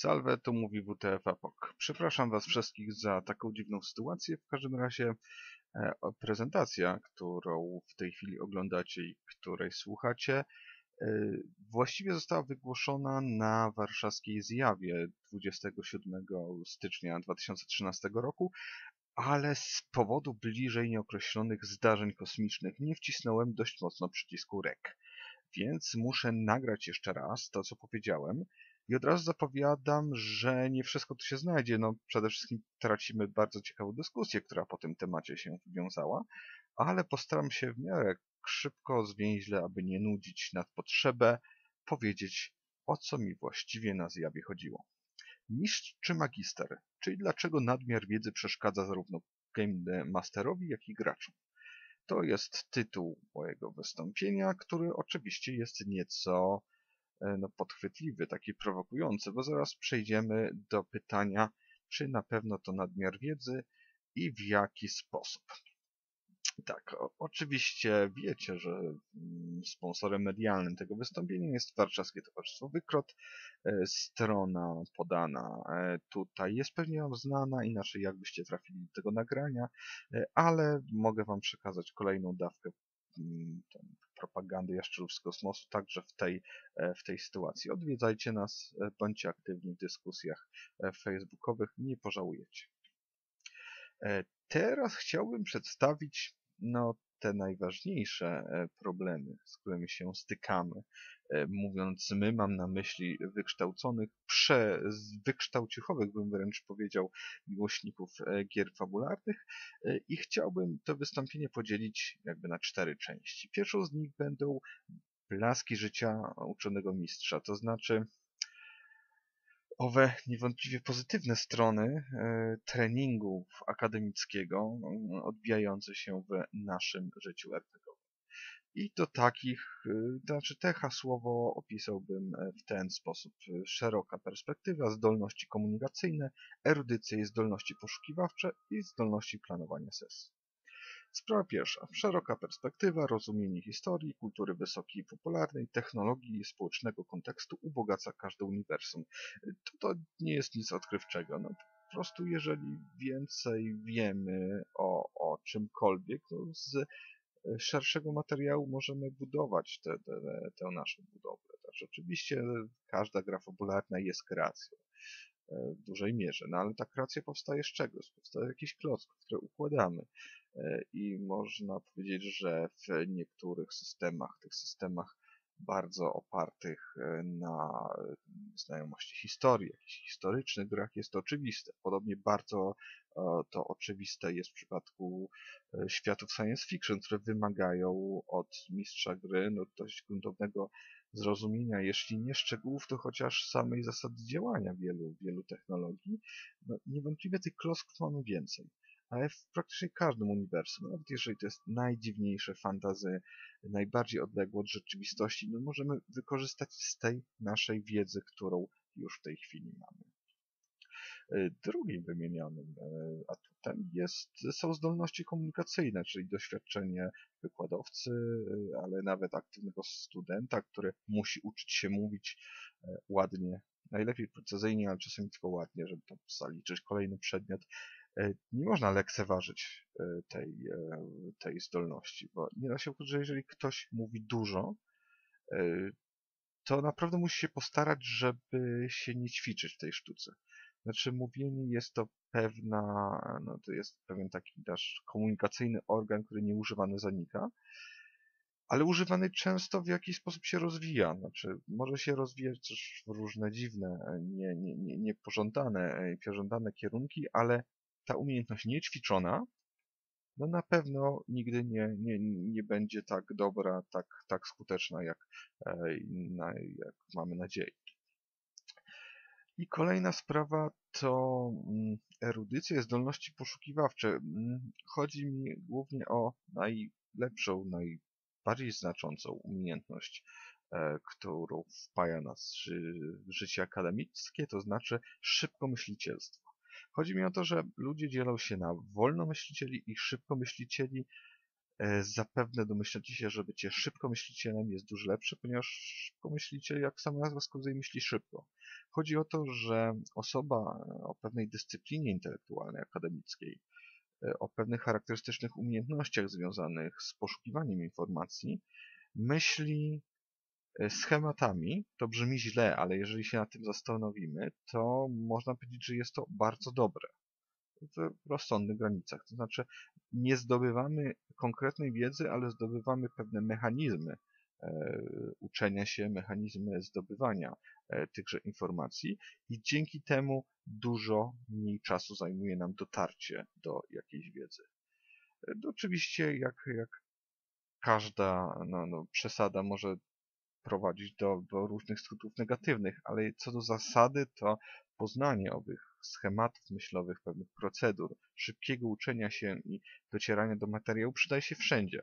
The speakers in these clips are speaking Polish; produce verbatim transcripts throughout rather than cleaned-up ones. Salve, tu mówi W T F A P O C. Przepraszam Was wszystkich za taką dziwną sytuację. W każdym razie e, prezentacja, którą w tej chwili oglądacie i której słuchacie, e, właściwie została wygłoszona na warszawskiej zjawie dwudziestego siódmego stycznia dwa tysiące trzynastego roku, ale z powodu bliżej nieokreślonych zdarzeń kosmicznych nie wcisnąłem dość mocno przycisku R E C, więc muszę nagrać jeszcze raz to, co powiedziałem. I od razu zapowiadam, że nie wszystko tu się znajdzie. No, przede wszystkim tracimy bardzo ciekawą dyskusję, która po tym temacie się wywiązała, ale postaram się w miarę szybko, zwięźle, aby nie nudzić nad potrzebę, powiedzieć, o co mi właściwie na zjawie chodziło. Mistrz czy magister, czyli dlaczego nadmiar wiedzy przeszkadza zarówno game masterowi, jak i graczom. To jest tytuł mojego wystąpienia, który oczywiście jest nieco no, podchwytliwy, taki prowokujący, bo zaraz przejdziemy do pytania, czy na pewno to nadmiar wiedzy i w jaki sposób. Tak, o, oczywiście wiecie, że mm, sponsorem medialnym tego wystąpienia jest Warszawskie Towarzystwo Wykrot. E, strona podana e, tutaj jest pewnie wam znana, inaczej jakbyście trafili do tego nagrania, e, ale mogę wam przekazać kolejną dawkę m, ten, propagandy jaszczurów z kosmosu, także w tej, w tej sytuacji. Odwiedzajcie nas, bądźcie aktywni w dyskusjach facebookowych, nie pożałujecie. Teraz chciałbym przedstawić no, te najważniejsze problemy, z którymi się stykamy. Mówiąc my, mam na myśli wykształconych, prze, wykształciuchowych, bym wręcz powiedział, miłośników gier fabularnych i chciałbym to wystąpienie podzielić jakby na cztery części. Pierwszą z nich będą blaski życia uczonego mistrza, to znaczy owe niewątpliwie pozytywne strony treningu akademickiego odbijające się w naszym życiu R P G-owym. I do takich, to znaczy te hasłowo opisałbym w ten sposób. Szeroka perspektywa, zdolności komunikacyjne, erudycje, zdolności poszukiwawcze i zdolności planowania sesji. Sprawa pierwsza. Szeroka perspektywa, rozumienie historii, kultury wysokiej i popularnej, technologii i społecznego kontekstu ubogaca każde uniwersum. To, to nie jest nic odkrywczego. No, po prostu jeżeli więcej wiemy o, o czymkolwiek, to z szerszego materiału możemy budować tę te, te, te naszą budowlę. Także oczywiście każda gra fabularna jest kreacją w dużej mierze, no ale ta kreacja powstaje z czegoś, powstaje z jakichś klocków, które układamy i można powiedzieć, że w niektórych systemach, tych systemach bardzo opartych na znajomości historii, jakichś historycznych grach jest to oczywiste. Podobnie bardzo to oczywiste jest w przypadku światów science fiction, które wymagają od mistrza gry no, dość gruntownego zrozumienia, jeśli nie szczegółów, to chociaż samej zasady działania wielu, wielu technologii. No, niewątpliwie tych klocków mamy więcej, ale w praktycznie każdym uniwersum, nawet jeżeli to jest najdziwniejsze fantasy, najbardziej odległe od rzeczywistości, no możemy wykorzystać z tej naszej wiedzy, którą już w tej chwili mamy. Drugim wymienionym atutem jest, są zdolności komunikacyjne, czyli doświadczenie wykładowcy, ale nawet aktywnego studenta, który musi uczyć się mówić ładnie, najlepiej precyzyjnie, ale czasami tylko ładnie, żeby to zaliczyć kolejny przedmiot. Nie można lekceważyć tej, tej zdolności, bo nie da się ukryć, że jeżeli ktoś mówi dużo, to naprawdę musi się postarać, żeby się nie ćwiczyć w tej sztuce. Znaczy mówienie jest to pewna, no to jest pewien taki nasz komunikacyjny organ, który nieużywany zanika, ale używany często w jakiś sposób się rozwija. Znaczy może się rozwijać też w różne dziwne, nie, nie, nie, niepożądane, pożądane kierunki, ale ta umiejętność niećwiczona, no na pewno nigdy nie, nie, nie będzie tak dobra, tak, tak skuteczna, jak, jak mamy nadzieję. I kolejna sprawa to erudycja, zdolności poszukiwawcze. Chodzi mi głównie o najlepszą, najbardziej znaczącą umiejętność, którą wpaja nas życie akademickie, to znaczy szybkomyślicielstwo. Chodzi mi o to, że ludzie dzielą się na wolnomyślicieli i szybkomyślicieli, Zapewne domyślacie się, że bycie szybkomyślicielem jest dużo lepsze, ponieważ szybkomyśliciel, jak sama nazwa wskazuje, myśli szybko. Chodzi o to, że osoba o pewnej dyscyplinie intelektualnej, akademickiej, o pewnych charakterystycznych umiejętnościach związanych z poszukiwaniem informacji, myśli schematami. To brzmi źle, ale jeżeli się nad tym zastanowimy, to można powiedzieć, że jest to bardzo dobre. W rozsądnych granicach. To znaczy nie zdobywamy konkretnej wiedzy, ale zdobywamy pewne mechanizmy e, uczenia się, mechanizmy zdobywania e, tychże informacji i dzięki temu dużo mniej czasu zajmuje nam dotarcie do jakiejś wiedzy. E, to oczywiście jak, jak każda no, no, przesada może prowadzić do, do różnych skutków negatywnych, ale co do zasady to poznanie owych schematów myślowych, pewnych procedur, szybkiego uczenia się i docierania do materiału przydaje się wszędzie.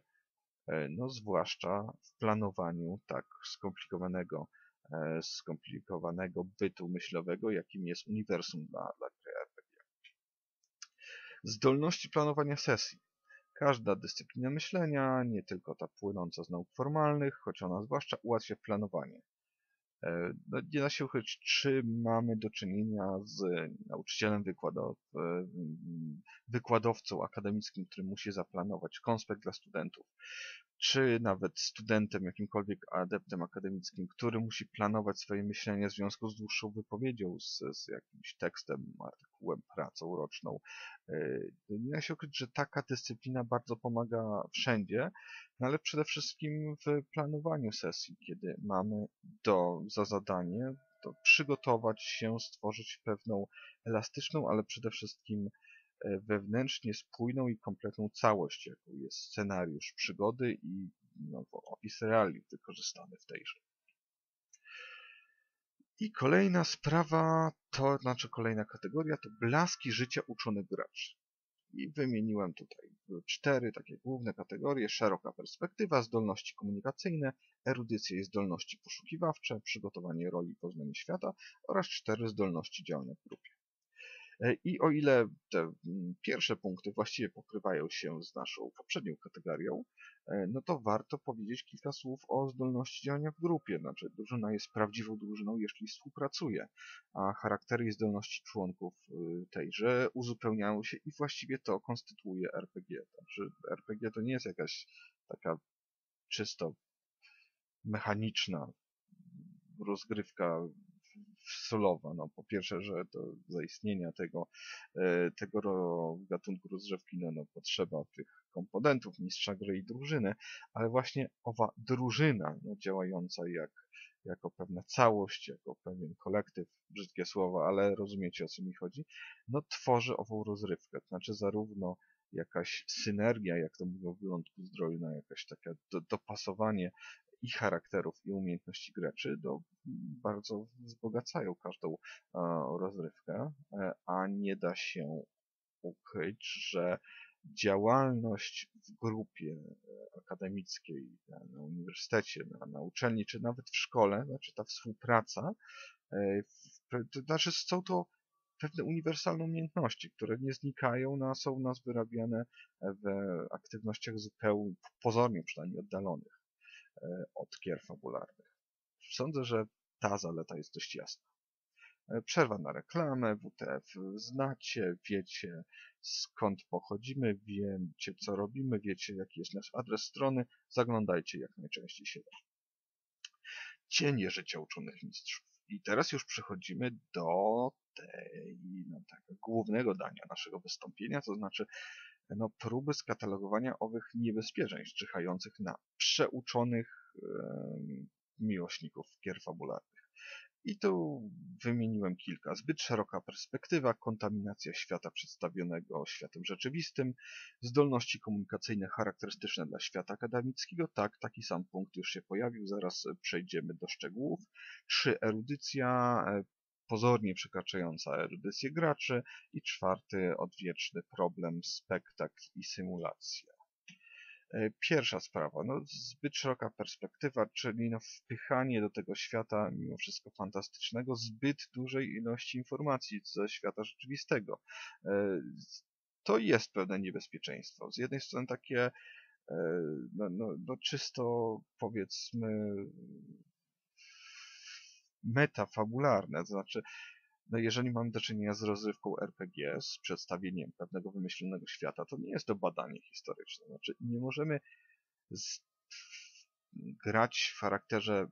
No zwłaszcza w planowaniu tak skomplikowanego, skomplikowanego bytu myślowego, jakim jest uniwersum dla, dla gry R P G. Zdolności planowania sesji. Każda dyscyplina myślenia, nie tylko ta płynąca z nauk formalnych, choć ona zwłaszcza ułatwia planowanie. No, nie da się uchylić, czy mamy do czynienia z nauczycielem wykładow, wykładowcą akademickim, który musi zaplanować konspekt dla studentów, czy nawet studentem, jakimkolwiek adeptem akademickim, który musi planować swoje myślenie w związku z dłuższą wypowiedzią, z, z jakimś tekstem, artykułem, pracą roczną. Nie da się ukryć, że taka dyscyplina bardzo pomaga wszędzie, no ale przede wszystkim w planowaniu sesji, kiedy mamy do, za zadanie to przygotować się, stworzyć pewną elastyczną, ale przede wszystkim wewnętrznie spójną i kompletną całość, jaką jest scenariusz przygody i no, opis realiów wykorzystany w tejże. I kolejna sprawa, to znaczy kolejna kategoria, to blaski życia uczonych graczy. I wymieniłem tutaj cztery takie główne kategorie: szeroka perspektywa, zdolności komunikacyjne, erudycja i zdolności poszukiwawcze, przygotowanie roli i poznanie świata oraz cztery zdolności działania w grupie. I o ile te pierwsze punkty właściwie pokrywają się z naszą poprzednią kategorią, no to warto powiedzieć kilka słów o zdolności działania w grupie. Znaczy, drużyna jest prawdziwą drużyną, jeśli współpracuje, a charaktery i zdolności członków tejże uzupełniają się i właściwie to konstytuuje R P G. Znaczy, R P G to nie jest jakaś taka czysto mechaniczna rozgrywka solowa. No, po pierwsze, że do zaistnienia tego, tego gatunku rozgrzewki no, no, potrzeba tych komponentów mistrza gry i drużyny, ale właśnie owa drużyna no, działająca jak, jako pewna całość, jako pewien kolektyw, brzydkie słowa, ale rozumiecie, o co mi chodzi, no tworzy ową rozrywkę. To znaczy zarówno jakaś synergia, jak to mówią w Wyjątku Zdrojna, jakaś takie do, dopasowanie i charakterów, i umiejętności graczy do, bardzo wzbogacają każdą e, rozrywkę, e, a nie da się ukryć, że działalność w grupie akademickiej, na, na uniwersytecie, na, na uczelni, czy nawet w szkole, znaczy ta współpraca, e, w, to znaczy są to pewne uniwersalne umiejętności, które nie znikają, no, są u nas wyrabiane w aktywnościach zupełnie, pozornie przynajmniej oddalonych od gier fabularnych. Sądzę, że ta zaleta jest dość jasna. Przerwa na reklamę, W T F znacie, wiecie skąd pochodzimy, wiecie co robimy, wiecie jaki jest nasz adres strony, zaglądajcie jak najczęściej się da. Cienie życia uczonych mistrzów. I teraz już przechodzimy do tej, no, tak, głównego dania naszego wystąpienia, to znaczy no, próby skatalogowania owych niebezpieczeństw czyhających na przeuczonych e, miłośników gier fabularnych. I tu wymieniłem kilka. Zbyt szeroka perspektywa, kontaminacja świata przedstawionego światem rzeczywistym, zdolności komunikacyjne charakterystyczne dla świata akademickiego. Tak, taki sam punkt już się pojawił, zaraz przejdziemy do szczegółów. Trzy, erudycja, pozornie przekraczająca erudycję graczy i czwarty, odwieczny problem, spektakl i symulacja. Pierwsza sprawa, no zbyt szeroka perspektywa, czyli no wpychanie do tego świata, mimo wszystko fantastycznego, zbyt dużej ilości informacji ze świata rzeczywistego. To jest pewne niebezpieczeństwo. Z jednej strony takie no, no, no czysto, powiedzmy, metafabularne, to znaczy, no jeżeli mamy do czynienia z rozrywką R P G, z przedstawieniem pewnego wymyślonego świata, to nie jest to badanie historyczne. Znaczy, nie możemy z... grać w charakterze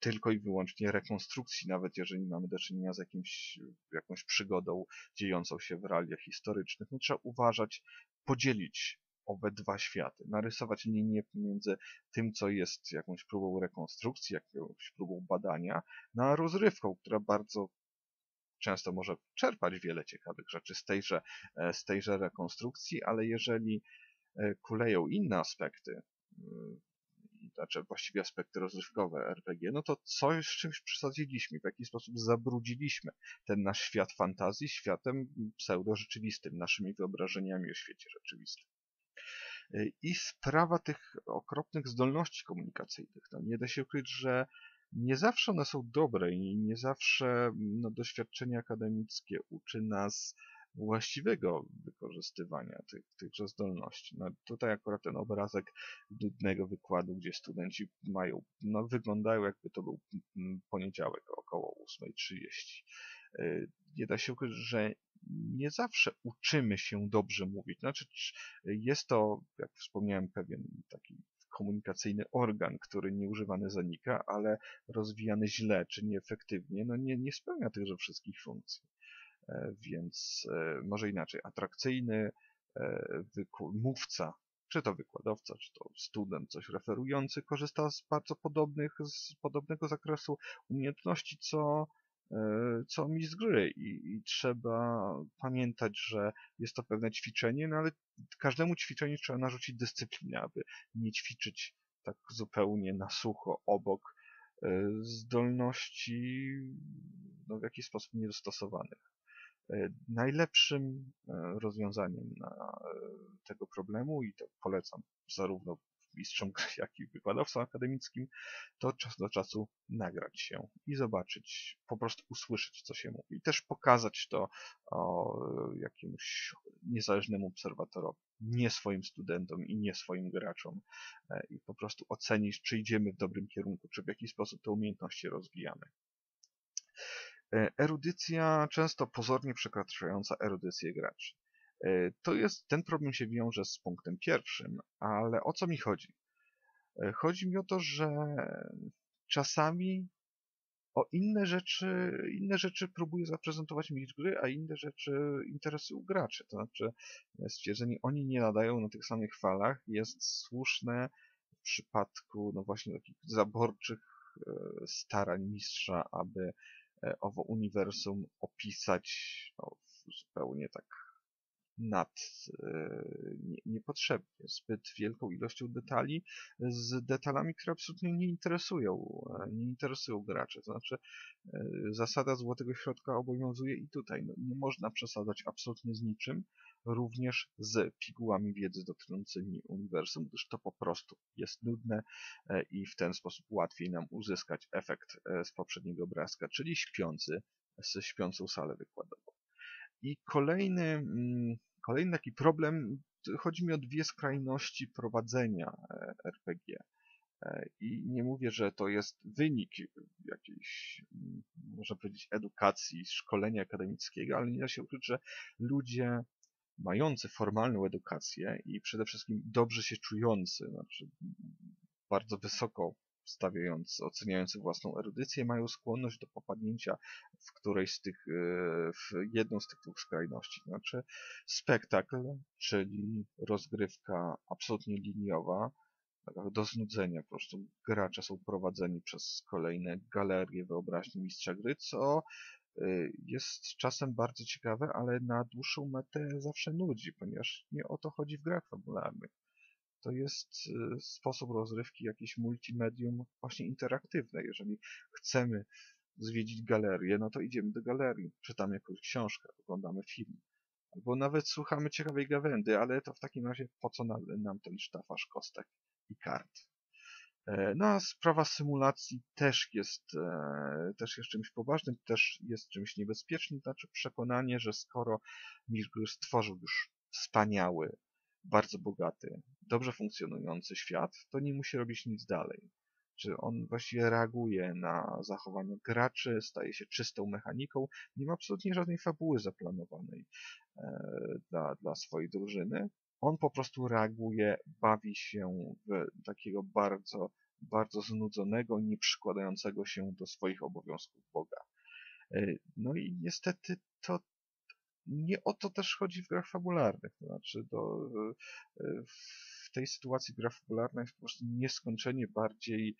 tylko i wyłącznie rekonstrukcji, nawet jeżeli mamy do czynienia z jakimś, jakąś przygodą dziejącą się w realiach historycznych. No, trzeba uważać, podzielić obydwa światy, narysować linię pomiędzy tym, co jest jakąś próbą rekonstrukcji, jakąś próbą badania, na rozrywką, która bardzo często może czerpać wiele ciekawych rzeczy z tejże, z tejże rekonstrukcji, ale jeżeli kuleją inne aspekty, znaczy właściwie aspekty rozrywkowe R P G, no to coś z czymś przesadziliśmy, w jakiś sposób zabrudziliśmy ten nasz świat fantazji światem pseudo-rzeczywistym, naszymi wyobrażeniami o świecie rzeczywistym. I sprawa tych okropnych zdolności komunikacyjnych. No, nie da się ukryć, że nie zawsze one są dobre i nie zawsze no, doświadczenie akademickie uczy nas właściwego wykorzystywania tych, tychże zdolności. No, tutaj akurat ten obrazek nudnego wykładu, gdzie studenci mają, no, wyglądają jakby to był poniedziałek około ósmej trzydzieści. Nie da się ukryć, że nie zawsze uczymy się dobrze mówić. Znaczy, jest to, jak wspomniałem, pewien taki komunikacyjny organ, który nieużywany zanika, ale rozwijany źle czy nieefektywnie, no nie, nie spełnia tychże wszystkich funkcji. Więc może inaczej, atrakcyjny mówca, czy to wykładowca, czy to student, coś referujący, korzysta z bardzo podobnych, z podobnego zakresu umiejętności, co co mi z gry I, i trzeba pamiętać, że jest to pewne ćwiczenie, no ale każdemu ćwiczeniu trzeba narzucić dyscyplinę, aby nie ćwiczyć tak zupełnie na sucho obok zdolności no, w jakiś sposób niedostosowanych. Najlepszym rozwiązaniem na tego problemu, i to polecam zarówno mistrzom gry, jak i wykładowcom akademickim, to czas do czasu nagrać się i zobaczyć, po prostu usłyszeć, co się mówi. I też pokazać to o, jakiemuś niezależnemu obserwatorowi, nie swoim studentom i nie swoim graczom. I po prostu ocenić, czy idziemy w dobrym kierunku, czy w jaki sposób te umiejętności rozwijamy. Erudycja, często pozornie przekraczająca erudycję graczy. To jest, ten problem się wiąże z punktem pierwszym, ale o co mi chodzi? Chodzi mi o to, że czasami o inne rzeczy, inne rzeczy próbuje zaprezentować mistrz gry, a inne rzeczy interesują graczy. To znaczy stwierdzenie, oni nie nadają na tych samych falach, jest słuszne w przypadku no właśnie takich zaborczych starań mistrza, aby owo uniwersum opisać no, zupełnie tak nad nie, niepotrzebnie, zbyt wielką ilością detali, z detalami, które absolutnie nie interesują, nie interesują graczy. To znaczy zasada złotego środka obowiązuje i tutaj. No, nie można przesadzać absolutnie z niczym, również z pigułami wiedzy dotyczącymi uniwersum, gdyż to po prostu jest nudne i w ten sposób łatwiej nam uzyskać efekt z poprzedniego obrazka, czyli śpiący, z śpiącą salę wykładową. I kolejny, kolejny taki problem, chodzi mi o dwie skrajności prowadzenia R P G. I nie mówię, że to jest wynik jakiejś, można powiedzieć, edukacji, szkolenia akademickiego, ale nie da się ukryć, że ludzie mający formalną edukację i przede wszystkim dobrze się czujący, znaczy bardzo wysoko stawiający, oceniający własną erudycję, mają skłonność do popadnięcia w którejś z tych, w jedną z tych dwóch skrajności. Znaczy spektakl, czyli rozgrywka absolutnie liniowa, do znudzenia po prostu. Gracze są prowadzeni przez kolejne galerie wyobraźni mistrza gry, co jest czasem bardzo ciekawe, ale na dłuższą metę zawsze nudzi, ponieważ nie o to chodzi w grach fabularnych. To jest sposób rozrywki, jakieś multimedium właśnie interaktywne. Jeżeli chcemy zwiedzić galerię, no to idziemy do galerii, czytamy jakąś książkę, oglądamy film, albo nawet słuchamy ciekawej gawędy, ale to w takim razie po co nam, nam ten sztafasz kostek i kart. No a sprawa symulacji też jest, też jest czymś poważnym, też jest czymś niebezpiecznym, to znaczy przekonanie, że skoro mistrz stworzył już wspaniały, bardzo bogaty, dobrze funkcjonujący świat, to nie musi robić nic dalej. Czy on właściwie reaguje na zachowanie graczy, staje się czystą mechaniką, nie ma absolutnie żadnej fabuły zaplanowanej e, dla, dla swojej drużyny. On po prostu reaguje, bawi się w takiego bardzo, bardzo znudzonego, nie przykładającego się do swoich obowiązków Boga. E, no i niestety to nie o to też chodzi w grach fabularnych, to znaczy do, w tej sytuacji gra fabularna jest po prostu nieskończenie bardziej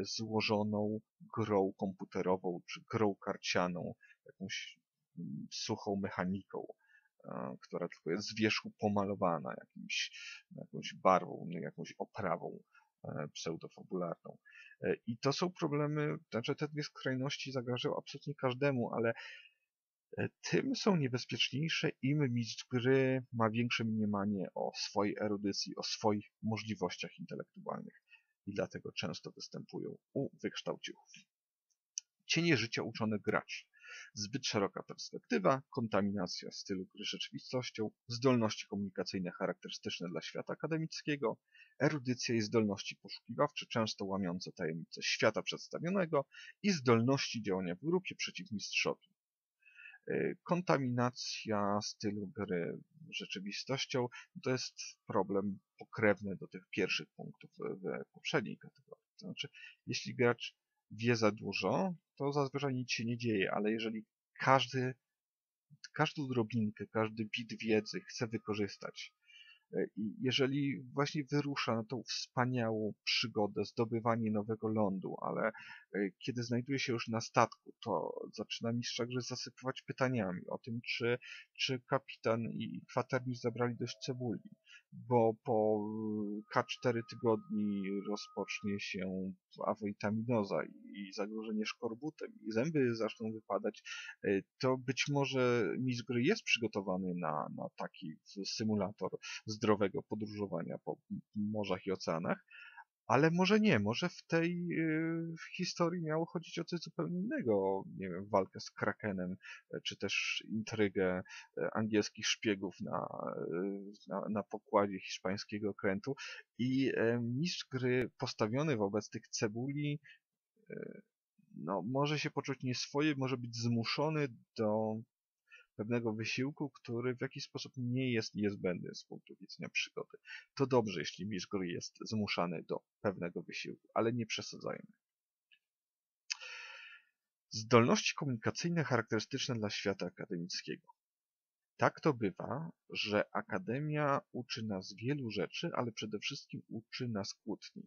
złożoną grą komputerową czy grą karcianą, jakąś suchą mechaniką, która tylko jest z wierzchu pomalowana jakimś, jakąś barwą, jakąś oprawą pseudofabularną. I to są problemy, znaczy te dwie skrajności zagrażają absolutnie każdemu, ale tym są niebezpieczniejsze, im mistrz gry ma większe mniemanie o swojej erudycji, o swoich możliwościach intelektualnych. I dlatego często występują u wykształciuchów. Cienie życia uczonych graczy. Zbyt szeroka perspektywa, kontaminacja stylu gry rzeczywistością, zdolności komunikacyjne charakterystyczne dla świata akademickiego, erudycja i zdolności poszukiwawcze, często łamiące tajemnice świata przedstawionego i zdolności działania w grupie przeciw mistrzowi. Kontaminacja stylu gry rzeczywistością to jest problem pokrewny do tych pierwszych punktów w poprzedniej kategorii. To znaczy, jeśli gracz wie za dużo, to zazwyczaj nic się nie dzieje, ale jeżeli każdy, każdą drobinkę, każdy bit wiedzy chce wykorzystać i jeżeli właśnie wyrusza na tą wspaniałą przygodę, zdobywanie nowego lądu, ale kiedy znajduje się już na statku, to zaczyna mistrza gry zasypywać pytaniami o tym, czy, czy kapitan i kwatermistrz zabrali dość cebuli, bo po ka cztery tygodni rozpocznie się awoitaminoza i zagrożenie szkorbutem i zęby zaczną wypadać, to być może mistrz gry jest przygotowany na, na taki symulator zdrowego podróżowania po morzach i oceanach, ale może nie, może w tej w historii miało chodzić o coś zupełnie innego, nie wiem, walkę z krakenem, czy też intrygę angielskich szpiegów na, na, na pokładzie hiszpańskiego okrętu i mistrz gry postawiony wobec tych cebuli no, może się poczuć nieswoje, może być zmuszony do pewnego wysiłku, który w jakiś sposób nie jest niezbędny z punktu widzenia przygody. To dobrze, jeśli mistrz gry jest zmuszany do pewnego wysiłku, ale nie przesadzajmy. Zdolności komunikacyjne charakterystyczne dla świata akademickiego. Tak to bywa, że akademia uczy nas wielu rzeczy, ale przede wszystkim uczy nas kłótni.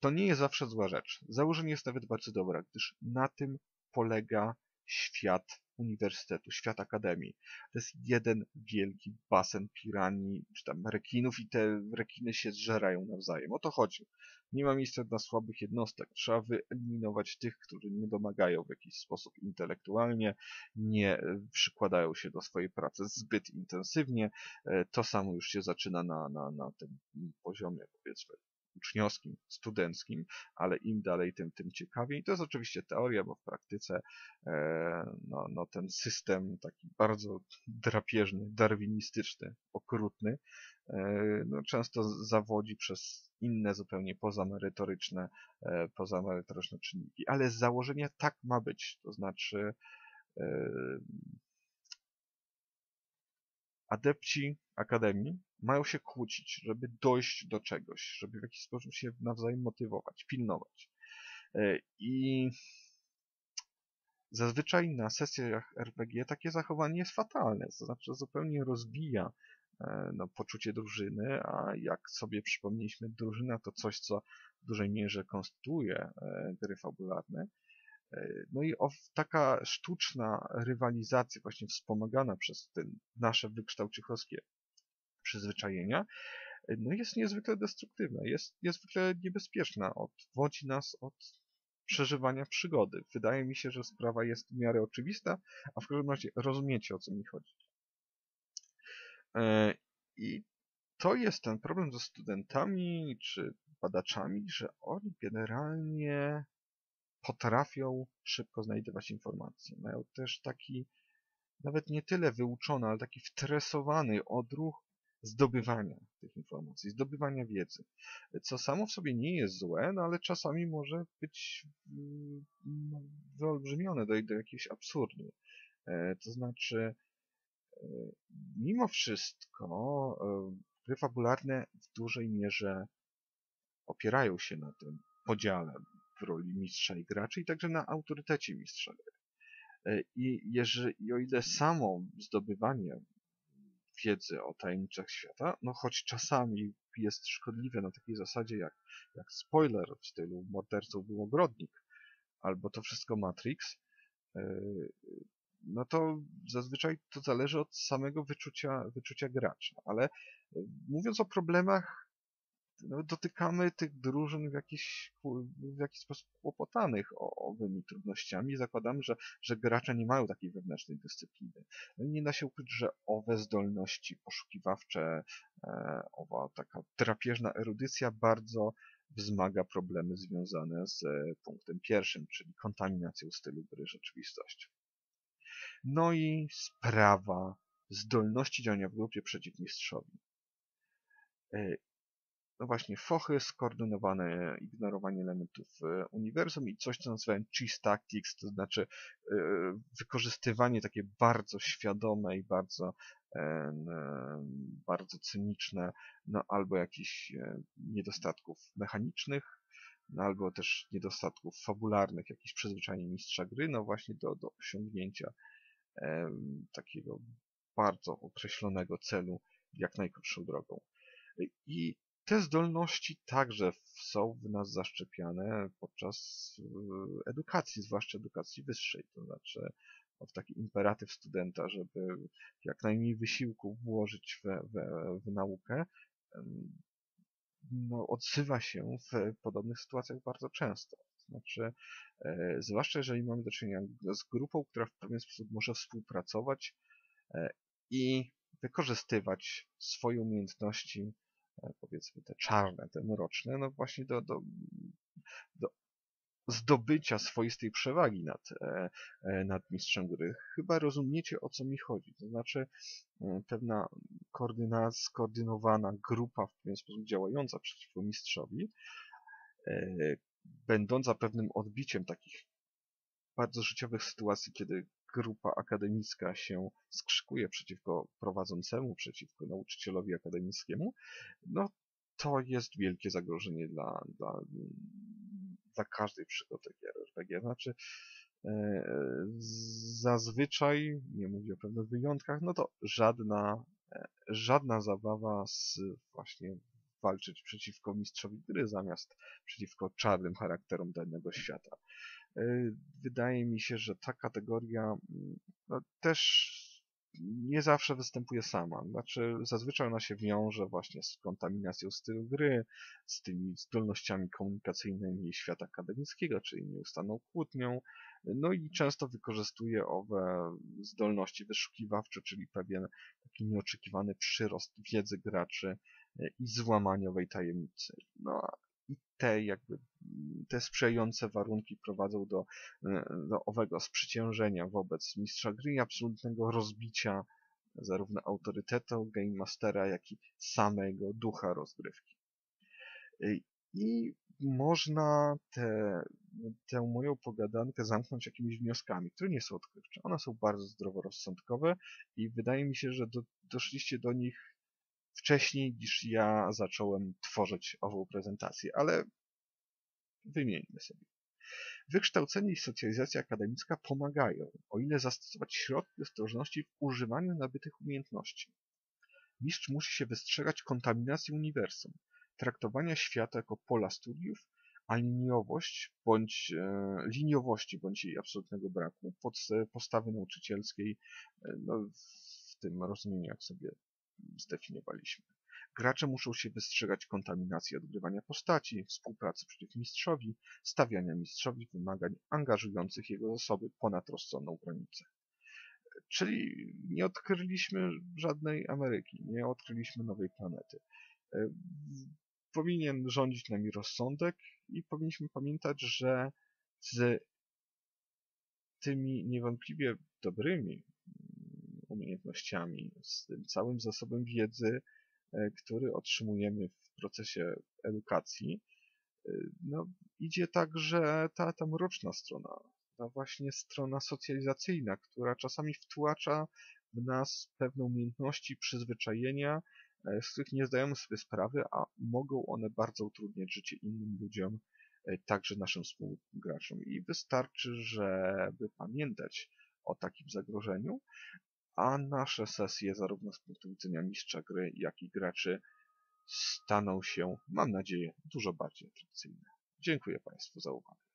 To nie jest zawsze zła rzecz. Założenie jest nawet bardzo dobre, gdyż na tym polega świat uniwersytetu, świat akademii. To jest jeden wielki basen piranii, czy tam rekinów i te rekiny się zżerają nawzajem. O to chodzi. Nie ma miejsca dla słabych jednostek. Trzeba wyeliminować tych, którzy nie domagają w jakiś sposób intelektualnie, nie przykładają się do swojej pracy zbyt intensywnie. To samo już się zaczyna na, na, na tym poziomie, powiedzmy, uczniowskim, studenckim, ale im dalej, tym, tym ciekawiej. To jest oczywiście teoria, bo w praktyce no, no, ten system taki bardzo drapieżny, darwinistyczny, okrutny, no, często zawodzi przez inne zupełnie pozamerytoryczne, pozamerytoryczne czynniki. Ale z założenia tak ma być, to znaczy adepci akademii mają się kłócić, żeby dojść do czegoś, żeby w jakiś sposób się nawzajem motywować, pilnować. I zazwyczaj na sesjach er pe gie takie zachowanie jest fatalne, to znaczy zupełnie rozbija no, poczucie drużyny, a jak sobie przypomnieliśmy, drużyna to coś, co w dużej mierze konstruuje gry fabularne. No i taka sztuczna rywalizacja, właśnie wspomagana przez te nasze wykształciuchowskie przyzwyczajenia, no jest niezwykle destruktywna, jest niezwykle niebezpieczna, odwodzi nas od przeżywania przygody. Wydaje mi się, że sprawa jest w miarę oczywista, a w każdym razie rozumiecie, o co mi chodzi. I to jest ten problem ze studentami czy badaczami, że oni generalnie potrafią szybko znajdywać informacje. Mają też taki, nawet nie tyle wyuczony, ale taki wtresowany odruch zdobywania tych informacji, zdobywania wiedzy, co samo w sobie nie jest złe, no ale czasami może być wyolbrzymione do, do jakiegoś absurdu. To znaczy, mimo wszystko gry fabularne w dużej mierze opierają się na tym podziale w roli mistrza i graczy i także na autorytecie mistrza. I, jeżeli, i o ile samo zdobywanie wiedzy o tajemnicach świata, no choć czasami jest szkodliwe na takiej zasadzie jak, jak spoiler w stylu Mordercą był ogrodnik albo to wszystko Matrix, no to zazwyczaj to zależy od samego wyczucia, wyczucia gracza. Ale mówiąc o problemach, no, dotykamy tych drużyn w jakiś, w jakiś sposób kłopotanych owymi trudnościami. Zakładamy, że, że gracze nie mają takiej wewnętrznej dyscypliny. Nie da się ukryć, że owe zdolności poszukiwawcze, owa taka drapieżna erudycja bardzo wzmaga problemy związane z punktem pierwszym, czyli kontaminacją stylu gry rzeczywistością. No i sprawa zdolności działania w grupie przeciw mistrzowi. No właśnie, fochy, skoordynowane ignorowanie elementów uniwersum i coś, co nazywałem cheese tactics, to znaczy wykorzystywanie takie bardzo świadome i bardzo, bardzo cyniczne, no albo jakichś niedostatków mechanicznych, no albo też niedostatków fabularnych, jakichś przyzwyczajeń mistrza gry, no właśnie do, do osiągnięcia takiego bardzo określonego celu jak najkrótszą drogą. I te zdolności także są w nas zaszczepiane podczas edukacji, zwłaszcza edukacji wyższej. To znaczy w taki imperatyw studenta, żeby jak najmniej wysiłku włożyć w, w, w naukę, no, odzywa się w podobnych sytuacjach bardzo często. To znaczy, zwłaszcza jeżeli mamy do czynienia z grupą, która w pewien sposób może współpracować i wykorzystywać swoje umiejętności, powiedzmy te czarne, te mroczne, no właśnie do, do, do zdobycia swoistej przewagi nad, nad mistrzem gry. Chyba rozumiecie, o co mi chodzi. To znaczy pewna koordynacja, skoordynowana grupa w pewien sposób działająca przeciwko mistrzowi, będąca pewnym odbiciem takich bardzo życiowych sytuacji, kiedy grupa akademicka się skrzykuje przeciwko prowadzącemu, przeciwko nauczycielowi akademickiemu, no to jest wielkie zagrożenie dla, dla, dla każdej przygody R P G. Znaczy yy, zazwyczaj, nie mówię o pewnych wyjątkach, no to żadna, żadna zabawa z właśnie walczyć przeciwko mistrzowi gry zamiast przeciwko czarnym charakterom danego świata. Wydaje mi się, że ta kategoria no, też nie zawsze występuje sama. Znaczy, zazwyczaj ona się wiąże właśnie z kontaminacją stylu gry, z tymi zdolnościami komunikacyjnymi świata akademickiego, czyli nieustanną kłótnią. No i często wykorzystuje owe zdolności wyszukiwawcze, czyli pewien taki nieoczekiwany przyrost wiedzy graczy i złamanie owej tajemnicy. No, i te jakby te sprzyjające warunki prowadzą do, do owego sprzeciężenia wobec mistrza gry i absolutnego rozbicia zarówno autorytetu game mastera, jak i samego ducha rozgrywki. I można te, tę moją pogadankę zamknąć jakimiś wnioskami, które nie są odkrywcze. One są bardzo zdroworozsądkowe i wydaje mi się, że do, doszliście do nich wcześniej niż ja zacząłem tworzyć ową prezentację, ale wymieńmy sobie. Wykształcenie i socjalizacja akademicka pomagają, o ile zastosować środki ostrożności w używaniu nabytych umiejętności. Mistrz musi się wystrzegać kontaminacji uniwersum, traktowania świata jako pola studiów, a liniowość bądź e, liniowości bądź jej absolutnego braku, pod, postawy nauczycielskiej, e, no, w tym rozumieniu jak sobie zdefiniowaliśmy. Gracze muszą się wystrzegać kontaminacji odgrywania postaci, współpracy przeciw mistrzowi, stawiania mistrzowi wymagań angażujących jego zasoby ponad rozsądną granicę. Czyli nie odkryliśmy żadnej Ameryki, nie odkryliśmy nowej planety. Powinien rządzić nami rozsądek i powinniśmy pamiętać, że z tymi niewątpliwie dobrymi umiejętnościami, z tym całym zasobem wiedzy który otrzymujemy w procesie edukacji, no, idzie także ta, ta mroczna strona, ta właśnie strona socjalizacyjna, która czasami wtłacza w nas pewne umiejętności, przyzwyczajenia, z których nie zdajemy sobie sprawy, a mogą one bardzo utrudniać życie innym ludziom, także naszym współgraczom. I wystarczy, żeby pamiętać o takim zagrożeniu, a nasze sesje zarówno z punktu widzenia mistrza gry, jak i graczy staną się, mam nadzieję, dużo bardziej atrakcyjne. Dziękuję Państwu za uwagę.